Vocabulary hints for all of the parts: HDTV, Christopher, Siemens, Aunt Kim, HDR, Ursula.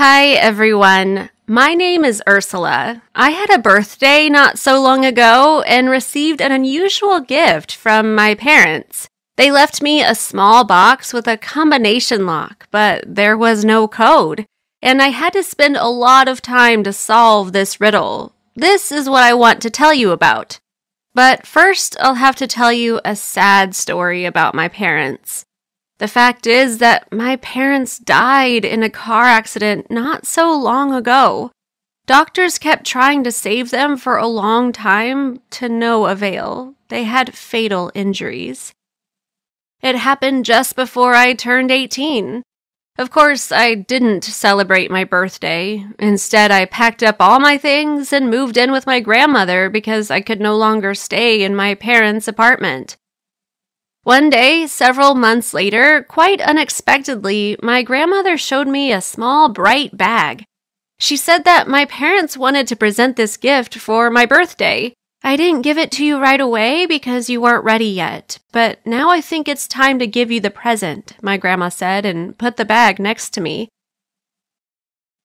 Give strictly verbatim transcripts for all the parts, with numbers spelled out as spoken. Hi, everyone. My name is Ursula. I had a birthday not so long ago and received an unusual gift from my parents. They left me a small box with a combination lock, but there was no code, and I had to spend a lot of time to solve this riddle. This is what I want to tell you about. But first, I'll have to tell you a sad story about my parents. The fact is that my parents died in a car accident not so long ago. Doctors kept trying to save them for a long time to no avail. They had fatal injuries. It happened just before I turned eighteen. Of course, I didn't celebrate my birthday. Instead, I packed up all my things and moved in with my grandmother because I could no longer stay in my parents' apartment. One day, several months later, quite unexpectedly, my grandmother showed me a small, bright bag. She said that my parents wanted to present this gift for my birthday. I didn't give it to you right away because you weren't ready yet, but now I think it's time to give you the present, my grandma said, and put the bag next to me.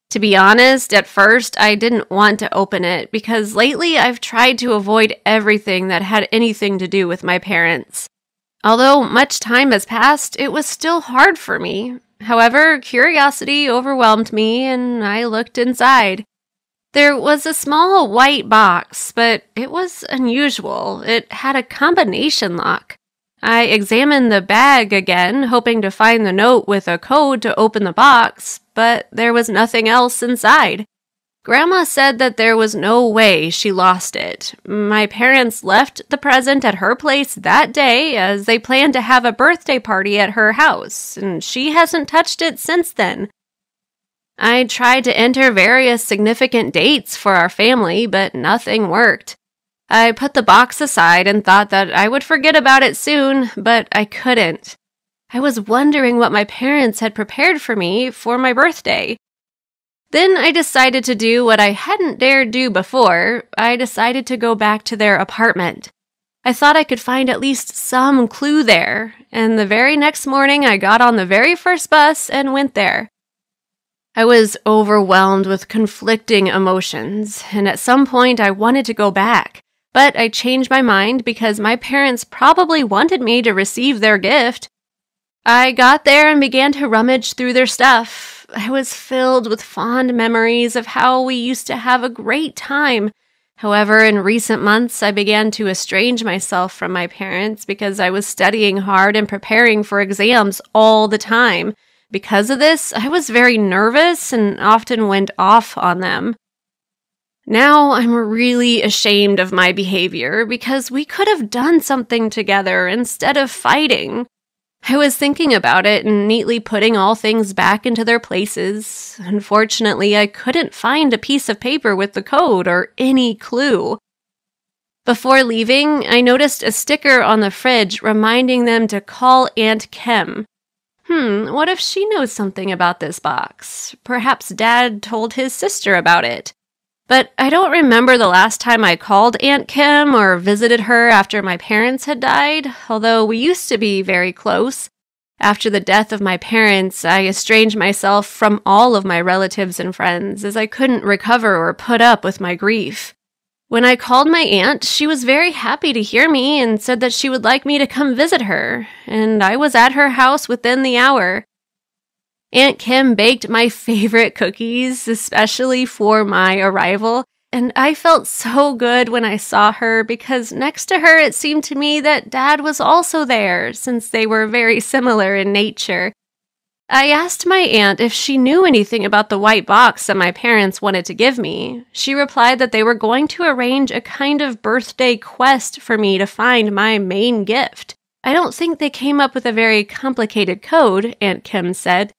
To be honest, at first, I didn't want to open it because lately I've tried to avoid everything that had anything to do with my parents. Although much time has passed, it was still hard for me. However, curiosity overwhelmed me, and I looked inside. There was a small white box, but it was unusual. It had a combination lock. I examined the bag again, hoping to find the note with a code to open the box, but there was nothing else inside. Grandma said that there was no way she lost it. My parents left the present at her place that day as they planned to have a birthday party at her house, and she hasn't touched it since then. I tried to enter various significant dates for our family, but nothing worked. I put the box aside and thought that I would forget about it soon, but I couldn't. I was wondering what my parents had prepared for me for my birthday. Then I decided to do what I hadn't dared do before. I decided to go back to their apartment. I thought I could find at least some clue there, and the very next morning I got on the very first bus and went there. I was overwhelmed with conflicting emotions, and at some point I wanted to go back, but I changed my mind because my parents probably wanted me to receive their gift. I got there and began to rummage through their stuff. I was filled with fond memories of how we used to have a great time. However, in recent months, I began to estrange myself from my parents because I was studying hard and preparing for exams all the time. Because of this, I was very nervous and often went off on them. Now I'm really ashamed of my behavior because we could have done something together instead of fighting. I was thinking about it and neatly putting all things back into their places. Unfortunately, I couldn't find a piece of paper with the code or any clue. Before leaving, I noticed a sticker on the fridge reminding them to call Aunt Kim. Hmm, what if she knows something about this box? Perhaps Dad told his sister about it. But I don't remember the last time I called Aunt Kim or visited her after my parents had died, although we used to be very close. After the death of my parents, I estranged myself from all of my relatives and friends, as I couldn't recover or put up with my grief. When I called my aunt, she was very happy to hear me and said that she would like me to come visit her, and I was at her house within the hour. Aunt Kim baked my favorite cookies, especially for my arrival, and I felt so good when I saw her because next to her it seemed to me that Dad was also there, since they were very similar in nature. I asked my aunt if she knew anything about the white box that my parents wanted to give me. She replied that they were going to arrange a kind of birthday quest for me to find my main gift. I don't think they came up with a very complicated code, Aunt Kim said.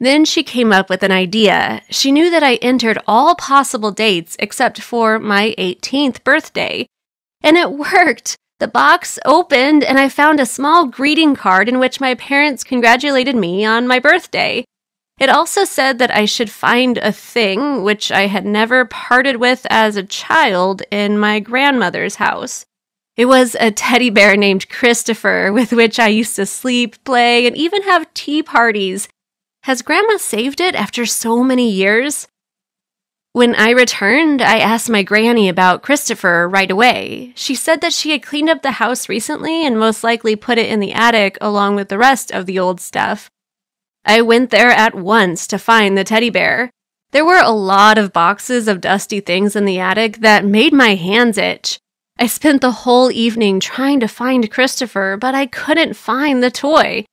Then she came up with an idea. She knew that I entered all possible dates except for my eighteenth birthday. And it worked! The box opened and I found a small greeting card in which my parents congratulated me on my birthday. It also said that I should find a thing which I had never parted with as a child in my grandmother's house. It was a teddy bear named Christopher with which I used to sleep, play, and even have tea parties. Has Grandma saved it after so many years? When I returned, I asked my granny about Christopher right away. She said that she had cleaned up the house recently and most likely put it in the attic along with the rest of the old stuff. I went there at once to find the teddy bear. There were a lot of boxes of dusty things in the attic that made my hands itch. I spent the whole evening trying to find Christopher, but I couldn't find the toy.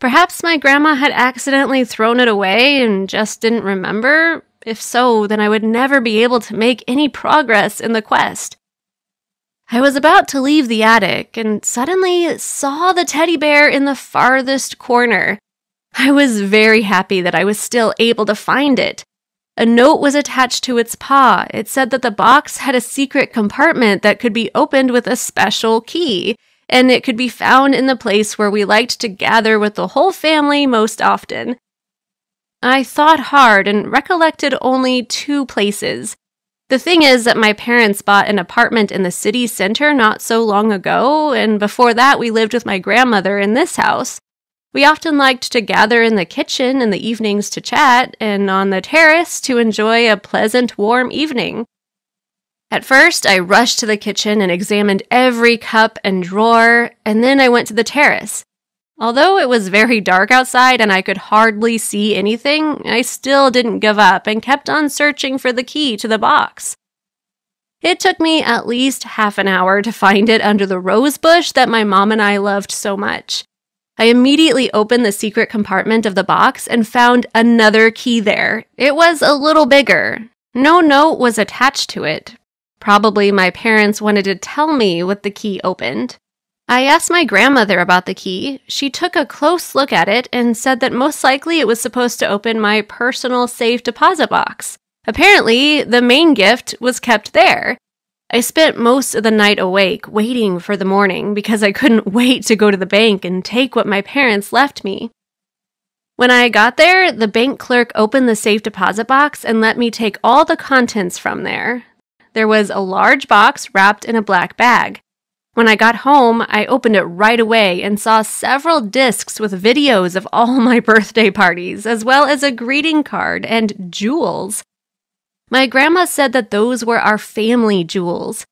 Perhaps my grandma had accidentally thrown it away and just didn't remember. If so, then I would never be able to make any progress in the quest. I was about to leave the attic and suddenly saw the teddy bear in the farthest corner. I was very happy that I was still able to find it. A note was attached to its paw. It said that the box had a secret compartment that could be opened with a special key, and it could be found in the place where we liked to gather with the whole family most often. I thought hard and recollected only two places. The thing is that my parents bought an apartment in the city center not so long ago, and before that we lived with my grandmother in this house. We often liked to gather in the kitchen in the evenings to chat, and on the terrace to enjoy a pleasant, warm evening. At first, I rushed to the kitchen and examined every cup and drawer, and then I went to the terrace. Although it was very dark outside and I could hardly see anything, I still didn't give up and kept on searching for the key to the box. It took me at least half an hour to find it under the rose bush that my mom and I loved so much. I immediately opened the secret compartment of the box and found another key there. It was a little bigger. No note was attached to it. Probably my parents wanted to tell me what the key opened. I asked my grandmother about the key. She took a close look at it and said that most likely it was supposed to open my personal safe deposit box. Apparently, the main gift was kept there. I spent most of the night awake, waiting for the morning because I couldn't wait to go to the bank and take what my parents left me. When I got there, the bank clerk opened the safe deposit box and let me take all the contents from there. There was a large box wrapped in a black bag. When I got home, I opened it right away and saw several discs with videos of all my birthday parties, as well as a greeting card and jewels. My grandma said that those were our family jewels.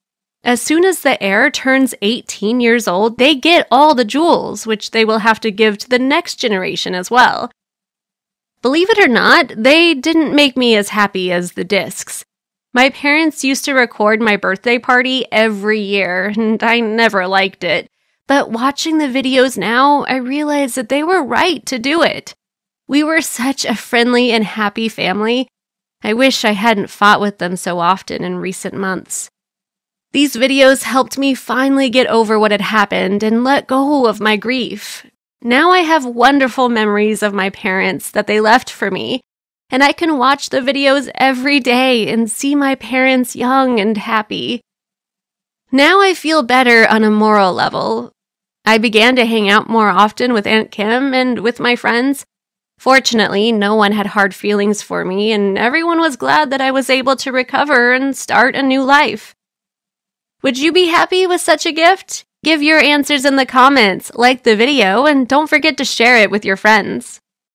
As soon as the heir turns eighteen years old, they get all the jewels, which they will have to give to the next generation as well. Believe it or not, they didn't make me as happy as the discs. My parents used to record my birthday party every year, and I never liked it. But watching the videos now, I realized that they were right to do it. We were such a friendly and happy family. I wish I hadn't fought with them so often in recent months. These videos helped me finally get over what had happened and let go of my grief. Now I have wonderful memories of my parents that they left for me. And I can watch the videos every day and see my parents young and happy. Now I feel better on a moral level. I began to hang out more often with Aunt Kim and with my friends. Fortunately, no one had hard feelings for me, and everyone was glad that I was able to recover and start a new life. Would you be happy with such a gift? Give your answers in the comments, like the video, and don't forget to share it with your friends.